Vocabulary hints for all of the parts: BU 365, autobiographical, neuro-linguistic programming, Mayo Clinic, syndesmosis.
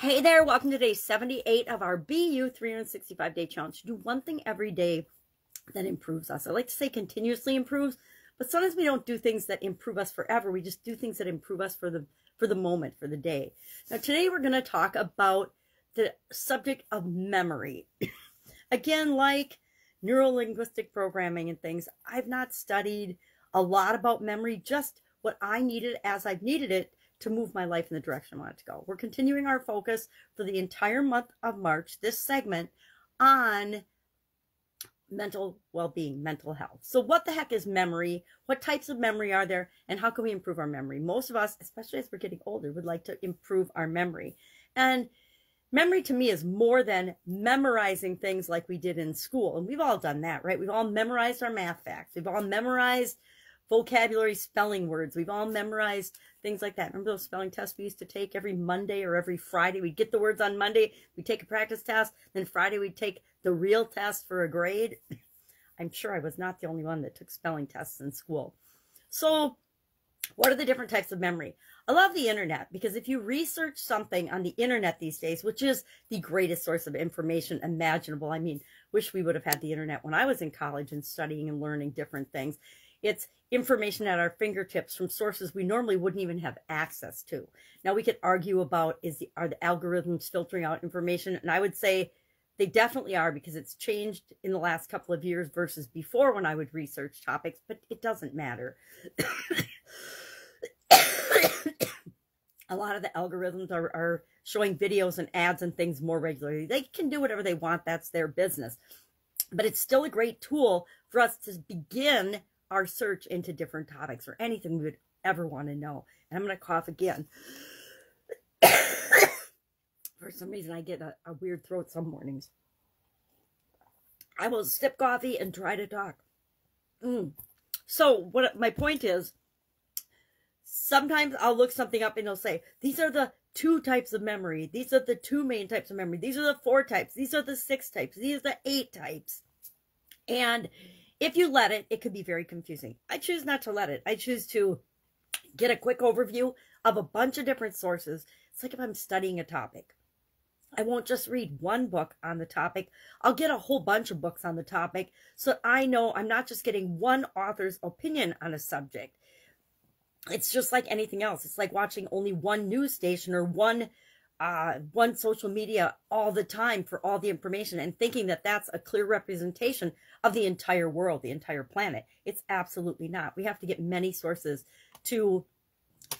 Hey there, welcome to day 78 of our BU 365 day challenge. Do one thing every day that improves us. I like to say continuously improves, but sometimes we don't do things that improve us forever. We just do things that improve us for the moment, for the day. Now today we're going to talk about the subject of memory. Again, like neuro-linguistic programming and things, I've not studied a lot about memory, just what I needed as I've needed it to move my life in the direction I want it to go. We're continuing our focus for the entire month of March, this segment, on mental well-being, mental health. So what the heck is memory? What types of memory are there? And how can we improve our memory? Most of us, especially as we're getting older, would like to improve our memory. And memory to me is more than memorizing things like we did in school. And we've all done that, right? We've all memorized our math facts. We've all memorized vocabulary, spelling words. We've all memorized things like that. Remember those spelling tests we used to take every Monday or every Friday? We'd get the words on Monday, we'd take a practice test, then Friday we'd take the real test for a grade. I'm sure I was not the only one that took spelling tests in school. So what are the different types of memory? I love the internet, because if you research something on the internet these days, which is the greatest source of information imaginable. I mean, wish we would have had the internet when I was in college and studying and learning different things. It's information at our fingertips from sources we normally wouldn't even have access to. Now we could argue about are the algorithms filtering out information? And I would say they definitely are, because it's changed in the last couple of years versus before when I would research topics, but it doesn't matter. A lot of the algorithms are showing videos and ads and things more regularly. They can do whatever they want. That's their business. But it's still a great tool for us to begin our search into different topics or anything we would ever want to know. And I'm going to cough again. For some reason, I get a weird throat some mornings. I will sip coffee and try to talk. So what my point is, sometimes I'll look something up and it'll say, these are the two types of memory. These are the two main types of memory. These are the four types. These are the six types. These are the eight types. And if you let it, it could be very confusing. I choose not to let it. I choose to get a quick overview of a bunch of different sources. It's like if I'm studying a topic. I won't just read one book on the topic. I'll get a whole bunch of books on the topic, so I know I'm not just getting one author's opinion on a subject. It's just like anything else. It's like watching only one news station or one social media all the time for all the information and thinking that that's a clear representation of the entire world, the entire planet. It's absolutely not. We have to get many sources to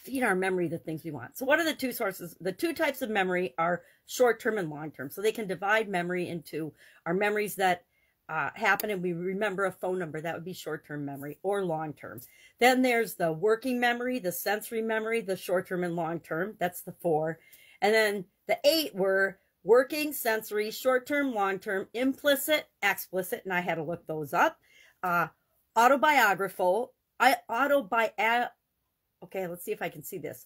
feed our memory the things we want. So what are the two sources? The two types of memory are short-term and long-term. So they can divide memory into our memories that happen and we remember a phone number. That would be short-term memory, or long-term. Then there's the working memory, the sensory memory, the short-term and long-term. That's the four. And then the eight were working, sensory, short-term, long-term, implicit, explicit, and I had to look those up, autobiographical, okay, let's see if I can see this,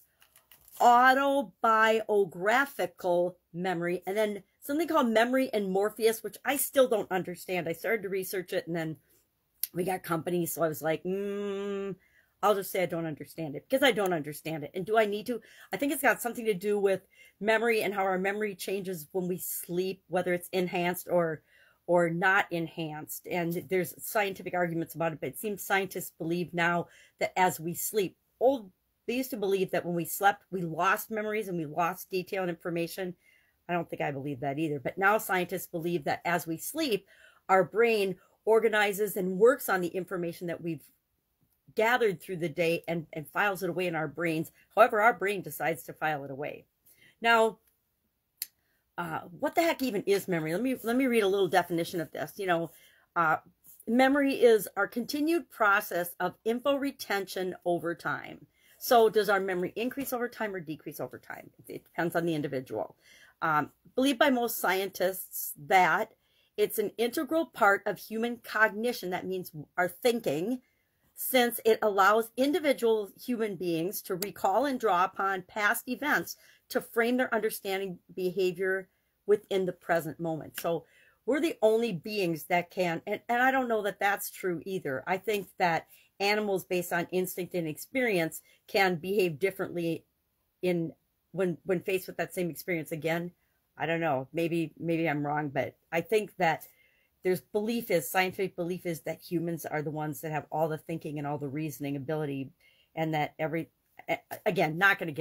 autobiographical memory, and then something called memory and Morpheus, which I still don't understand. I started to research it, and then we got companies, so I was like, I'll just say I don't understand it, because I don't understand it. And do I need to? I think it's got something to do with memory and how our memory changes when we sleep, whether it's enhanced or not enhanced. And there's scientific arguments about it, but it seems scientists believe now that as we sleep, they used to believe that when we slept, we lost memories and we lost detail and information. I don't think I believe that either. But now scientists believe that as we sleep, our brain organizes and works on the information that we've gathered through the day and files it away in our brains. However, our brain decides to file it away. Now, what the heck even is memory? Let me read a little definition of this. You know, memory is our continued process of info retention over time. So does our memory increase over time or decrease over time? It depends on the individual. Believed by most scientists that it's an integral part of human cognition. That means our thinking, since it allows individual human beings to recall and draw upon past events to frame their understanding behavior within the present moment. So we're the only beings that can, and I don't know that that's true either. I think that animals based on instinct and experience can behave differently in when faced with that same experience again. I don't know, maybe I'm wrong, but I think that there's scientific belief is that humans are the ones that have all the thinking and all the reasoning ability, and that again, I'm not even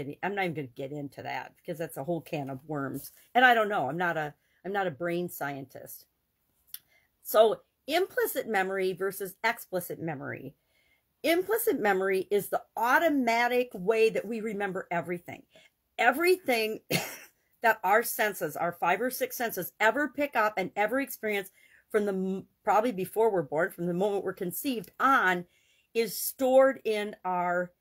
going to get into that because that's a whole can of worms. And I don't know, I'm not a brain scientist. So implicit memory versus explicit memory. Implicit memory is the automatic way that we remember everything. Everything that our senses, our 5 or 6 senses, ever pick up and ever experience from probably before we're born, from the moment we're conceived on, is stored in our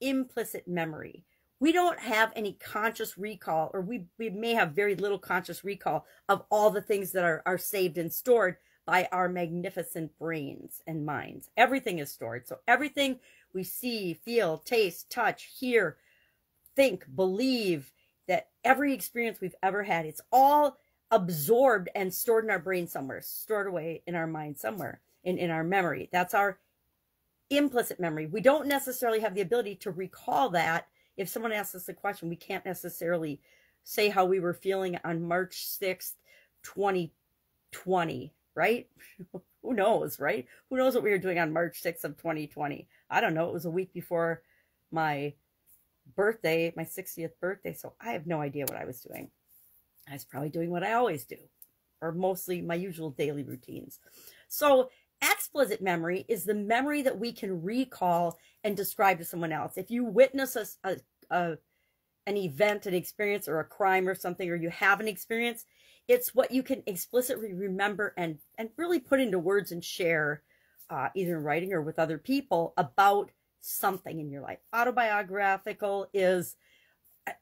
implicit memory. We don't have any conscious recall, or we may have very little conscious recall of all the things that are saved and stored by our magnificent brains and minds. Everything is stored. So everything we see, feel, taste, touch, hear, think, believe, that every experience we've ever had, it's all absorbed and stored in our brain somewhere, stored away in our mind somewhere, in our memory. That's our implicit memory. We don't necessarily have the ability to recall that. If someone asks us a question, we can't necessarily say how we were feeling on March 6th, 2020, right? Who knows, right? Who knows what we were doing on March 6th of 2020? I don't know. It was a week before my birthday, my 60th birthday, so I have no idea what I was doing. I was probably doing what I always do, or mostly my usual daily routines. So explicit memory is the memory that we can recall and describe to someone else. If you witness an event, an experience, or a crime or something, or you have an experience, it's what you can explicitly remember and really put into words and share, either in writing or with other people, about something in your life. Autobiographical is,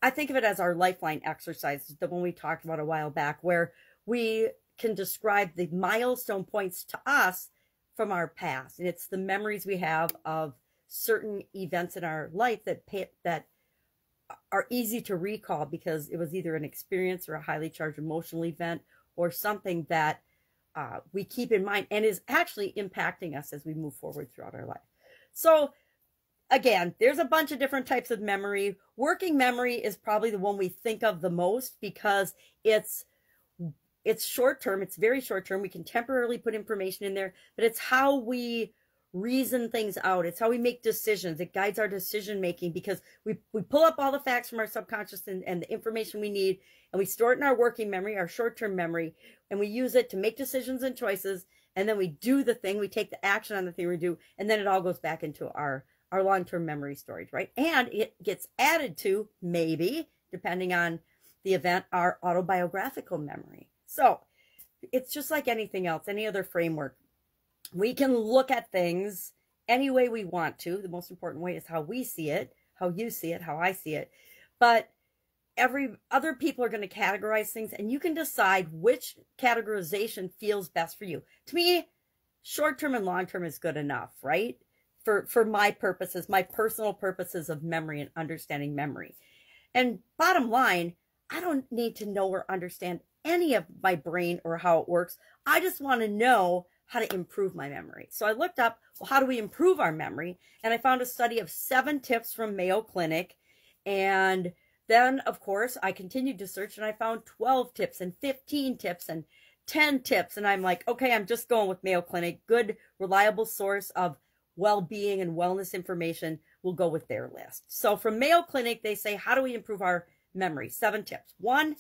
I think of it as our lifeline exercise, the one we talked about a while back, where we can describe the milestone points to us from our past. And it's the memories we have of certain events in our life that are easy to recall because it was either an experience or a highly charged emotional event or something that we keep in mind and is actually impacting us as we move forward throughout our life. So again, there's a bunch of different types of memory. Working memory is probably the one we think of the most because it's short-term, it's very short-term. We can temporarily put information in there, but it's how we reason things out. It's how we make decisions. It guides our decision-making because we pull up all the facts from our subconscious and the information we need, and we store it in our working memory, our short-term memory, and we use it to make decisions and choices, and then we do the thing, we take the action on the thing we do, and then it all goes back into our long-term memory storage, right? And it gets added to, maybe, depending on the event, our autobiographical memory. So it's just like anything else, any other framework. We can look at things any way we want to. The most important way is how we see it, how you see it, how I see it. But other people are going to categorize things, and you can decide which categorization feels best for you. To me, short-term and long-term is good enough, right? For my purposes, my personal purposes of memory and understanding memory. And bottom line, I don't need to know or understand any of my brain or how it works. I just want to know how to improve my memory. So I looked up, well, how do we improve our memory? And I found a study of 7 tips from Mayo Clinic. And then, of course, I continued to search and I found 12 tips and 15 tips and 10 tips. And I'm like, okay, I'm just going with Mayo Clinic. Good, reliable source of well-being and wellness information. Will go with their list. So from Mayo Clinic, they say, how do we improve our memory? 7 tips. 1,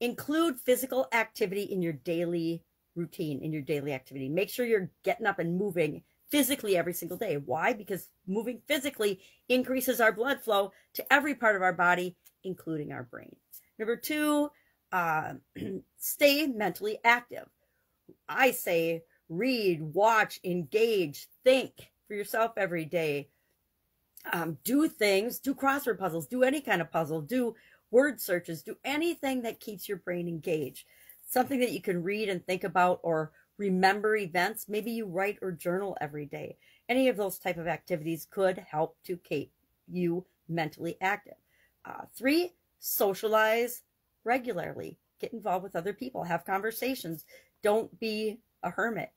include physical activity in your daily routine, in your daily activity. Make sure you're getting up and moving physically every single day. Why? Because moving physically increases our blood flow to every part of our body, including our brain. Number 2, stay mentally active. I say read, watch, engage, think for yourself every day. Do things, do crossword puzzles, do any kind of puzzle, do word searches, do anything that keeps your brain engaged. Something that you can read and think about or remember events. Maybe you write or journal every day. Any of those type of activities could help to keep you mentally active. 3, socialize regularly. Get involved with other people. Have conversations. Don't be a hermit.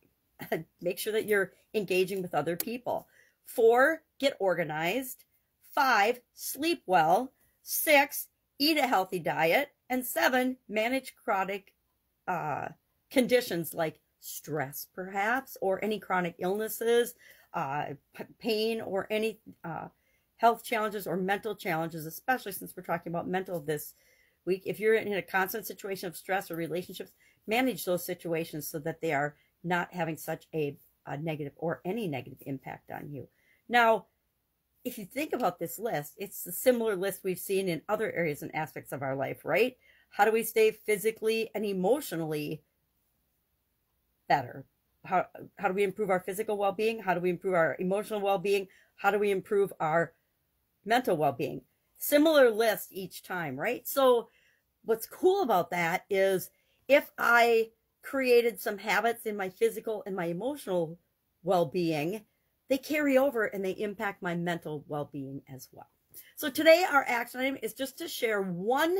Make sure that you're engaging with other people. 4, get organized. 5, sleep well. 6, eat a healthy diet, and 7, manage chronic conditions like stress, perhaps, or any chronic illnesses, pain, or any health challenges or mental challenges, especially since we're talking about mental this week. If you're in a constant situation of stress or relationships, manage those situations so that they are not having such a negative or any negative impact on you. Now, if you think about this list, it's a similar list we've seen in other areas and aspects of our life, right? How do we stay physically and emotionally better? How do we improve our physical well-being? How do we improve our emotional well-being? How do we improve our mental well-being? Similar list each time, right? So what's cool about that is if I created some habits in my physical and my emotional well-being, they carry over and they impact my mental well-being as well. So today our action item is just to share one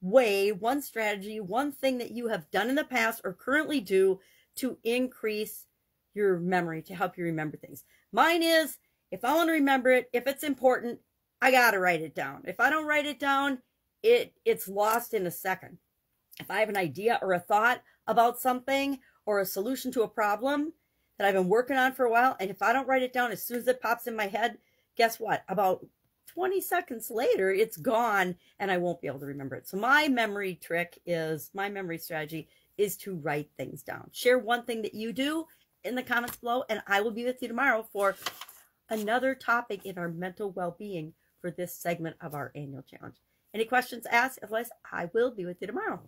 way, one strategy, one thing that you have done in the past or currently do to increase your memory, to help you remember things. Mine is, if I want to remember it, if it's important, I got to write it down. If I don't write it down, it's lost in a second. If I have an idea or a thought about something or a solution to a problem that I've been working on for a while, and if I don't write it down, as soon as it pops in my head, guess what? About 20 seconds later, it's gone and I won't be able to remember it. So my memory trick is, my memory strategy is to write things down. Share one thing that you do in the comments below, and I will be with you tomorrow for another topic in our mental well-being for this segment of our annual challenge. Any questions asked? Otherwise, I will be with you tomorrow.